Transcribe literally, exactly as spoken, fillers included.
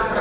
Power.